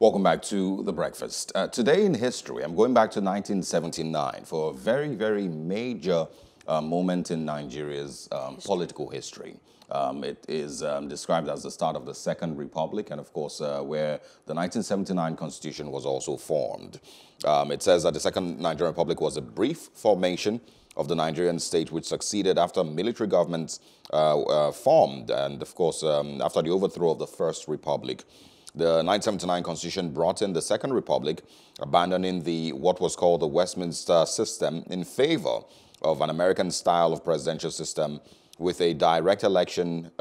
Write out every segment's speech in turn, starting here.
Welcome back to The Breakfast. Today in history, I'm going back to 1979 for a very, very major moment in Nigeria's political history. It is described as the start of the Second Republic, and of course, where the 1979 Constitution was also formed. It says that the Second Nigerian Republic was a brief formation of the Nigerian state, which succeeded after military governments formed, and of course, after the overthrow of the First Republic. The 1979 Constitution brought in the Second Republic, abandoning what was called the Westminster system in favor of an American style of presidential system with a direct election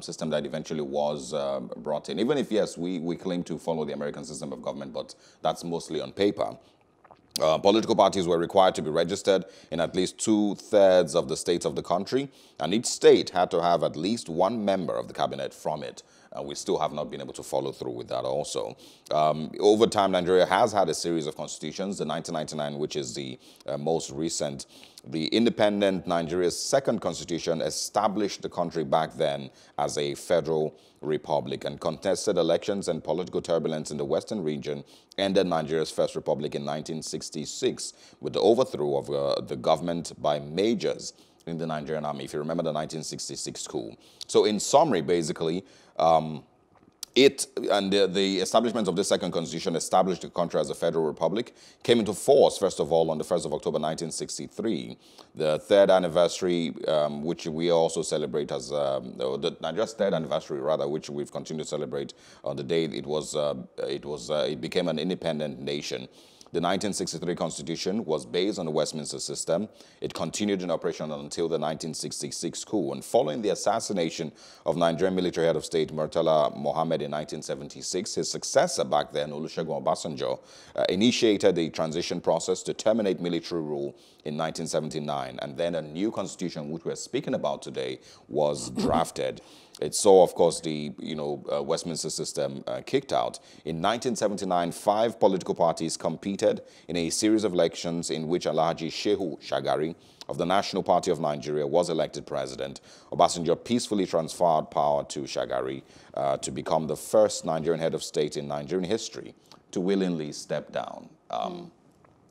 system that eventually was brought in. Even if, yes, we claim to follow the American system of government, but that's mostly on paper. Political parties were required to be registered in at least 2/3 of the states of the country, and each state had to have at least one member of the cabinet from it. We still have not been able to follow through with that also. Over time, Nigeria has had a series of constitutions, the 1999, which is the most recent. The independent Nigeria's second constitution established the country back then as a federal republic, and contested elections and political turbulence in the western region ended Nigeria's first republic in 1966 with the overthrow of the government by majors in the Nigerian army, if you remember the 1966 coup. So in summary, basically, the establishment of this second constitution established the country as a federal republic, came into force, first of all, on the 1st of October 1963. The third anniversary, which we also celebrate as, Nigeria's third anniversary, rather, which we've continued to celebrate on the day it became an independent nation. The 1963 Constitution was based on the Westminster system. It continued in operation until the 1966 coup. And following the assassination of Nigerian military head of state Murtala Mohammed in 1976, his successor back then, Olusegun Obasanjo, initiated a transition process to terminate military rule in 1979. And then a new constitution, which we're speaking about today, was drafted. It saw, of course, the Westminster system kicked out. In 1979, 5 political parties competed in a series of elections in which Alhaji Shehu Shagari of the National Party of Nigeria was elected president. Obasanjo peacefully transferred power to Shagari to become the first Nigerian head of state in Nigerian history to willingly step down.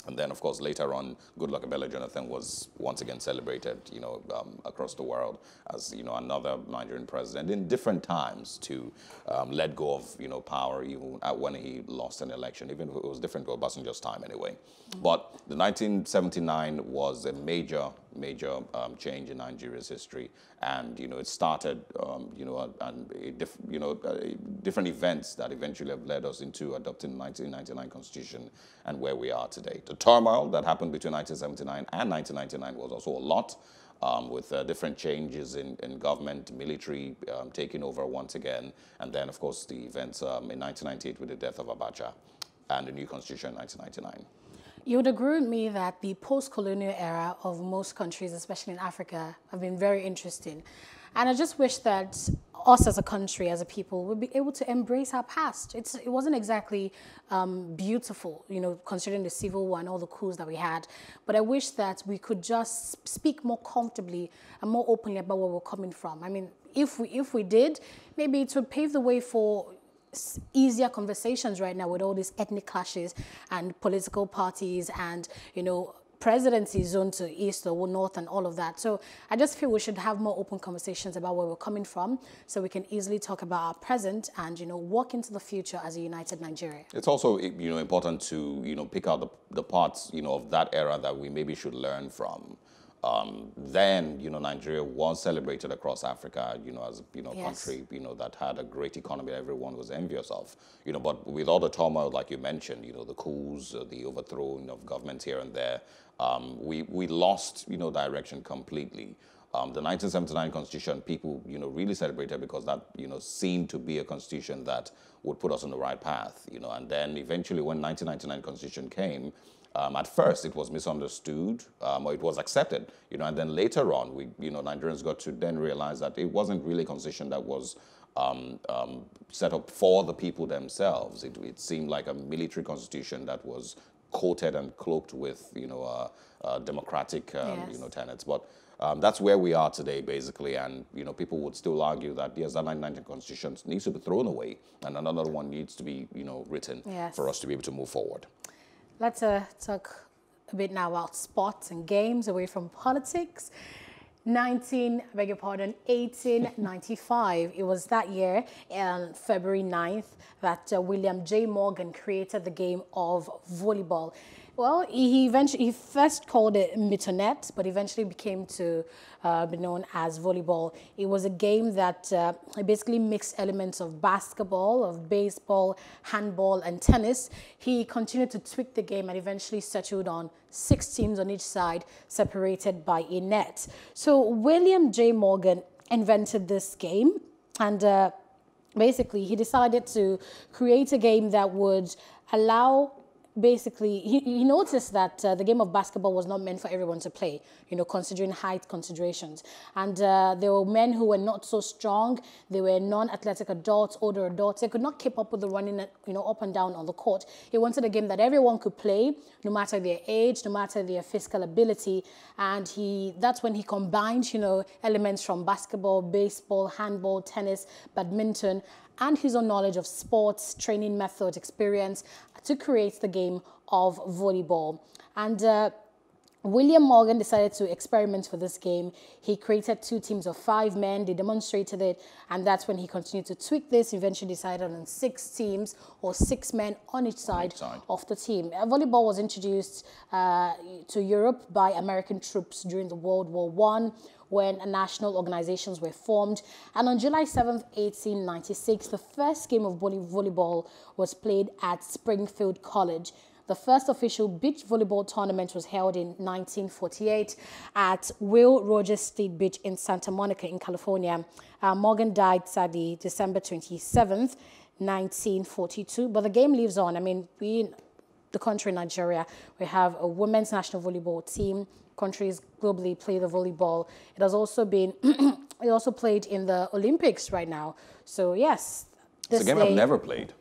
And then, of course, later on, Goodluck Jonathan was once again celebrated, across the world as, another Nigerian president in different times to let go of, power even when he lost an election, even if it was different to Obasanjo's time anyway. Mm-hmm. But the 1979 was a major, major change in Nigeria's history. And, it started, different events that eventually have led us into adopting the 1999 Constitution and where we are today. The turmoil that happened between 1979 and 1999 was also a lot, with different changes in government, military taking over once again, and then, of course, the events in 1998 with the death of Abacha and the new constitution in 1999. You would agree with me that the post-colonial era of most countries, especially in Africa, have been very interesting. And I just wish that us as a country, as a people, would be able to embrace our past. It wasn't exactly beautiful, considering the civil war and all the coups that we had. But I wish that we could just speak more comfortably and more openly about where we're coming from. I mean, if we did, maybe it would pave the way for easier conversations right now with all these ethnic clashes and political parties and, presidency zone to east or north and all of that. So I just feel we should have more open conversations about where we're coming from so we can easily talk about our present and, walk into the future as a united Nigeria. It's also, important to, pick out the parts, of that era that we maybe should learn from. Then, Nigeria was celebrated across Africa, as, yes, country, that had a great economy everyone was envious of, but with all the turmoil, like you mentioned, the coups, the overthrowing of governments here and there, we lost, direction completely. The 1979 Constitution, people, really celebrated because that, seemed to be a constitution that would put us on the right path, and then eventually when 1999 Constitution came, at first, it was misunderstood, or it was accepted, and then later on, Nigerians got to then realize that it wasn't really a constitution that was set up for the people themselves. It seemed like a military constitution that was coated and cloaked with, democratic, yes, tenets. But That's where we are today, basically. And people would still argue that yes, that 1990 constitution needs to be thrown away, and another one needs to be written for us to be able to move forward. Let's talk a bit now about sports and games away from politics. 1895, it was that year, on February 9th, that William J. Morgan created the game of volleyball. Well, he first called it mittonette, but eventually became to be known as volleyball. It was a game that basically mixed elements of basketball, of baseball, handball, and tennis. He continued to tweak the game and eventually settled on 6 teams on each side, separated by a net. So William J. Morgan invented this game, and basically he decided to create a game that would allow... Basically, he noticed that the game of basketball was not meant for everyone to play, considering height considerations. And there were men who were not so strong. They were non-athletic adults, older adults. They could not keep up with the running, up and down on the court. He wanted a game that everyone could play, no matter their age, no matter their physical ability. And that's when he combined, elements from basketball, baseball, handball, tennis, badminton, and his own knowledge of sports, training methods, experience, to create the game of volleyball. And William Morgan decided to experiment for this game. He created 2 teams of 5 men. They demonstrated it, and that's when he continued to tweak this. Eventually decided on 6 teams or 6 men on each side of the team. Volleyball was introduced to Europe by American troops during the World War I, when national organizations were formed. And on July 7th, 1896, the first game of volleyball was played at Springfield College. The first official beach volleyball tournament was held in 1948 at Will Rogers State Beach in Santa Monica in California. Morgan died sadly December 27th, 1942, but the game lives on. I mean, the country Nigeria, we have a women's national volleyball team. Countries globally play the volleyball. It has also been, it also played in the Olympics right now. So yes, it's a game I've never played.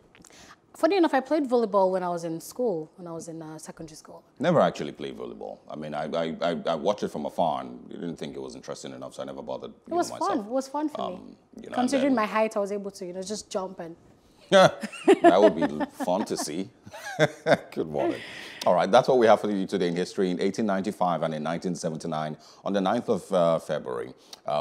Funny enough, I played volleyball when I was in school, when I was in secondary school. Never actually played volleyball. I mean, I watched it from afar and didn't think it was interesting enough, so I never bothered. It was fun. It was fun for me. Considering my height, I was able to, just jump and. Yeah, that would be fun to see. Good morning. All right, that's what we have for you today in history in 1895 and in 1979 on the 9th of February.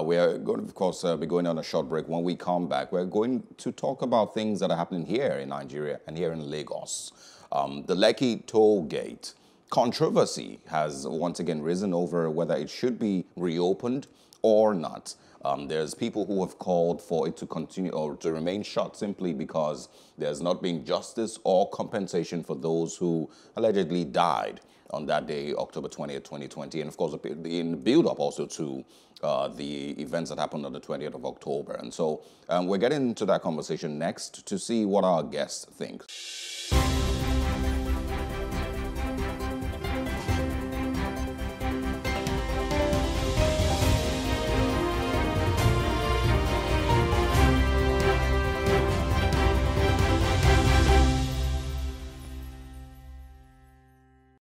We are going to, of course, be going on a short break. When we come back, we're going to talk about things that are happening here in Nigeria and here in Lagos. The Lekki toll gate controversy has once again risen over whether it should be reopened or not. There's people who have called for it to continue or to remain shut simply because there's not been justice or compensation for those who allegedly died on that day, October 20th, 2020. And of course, in the build-up also to the events that happened on the 20th of October. And so we're getting into that conversation next to see what our guests think.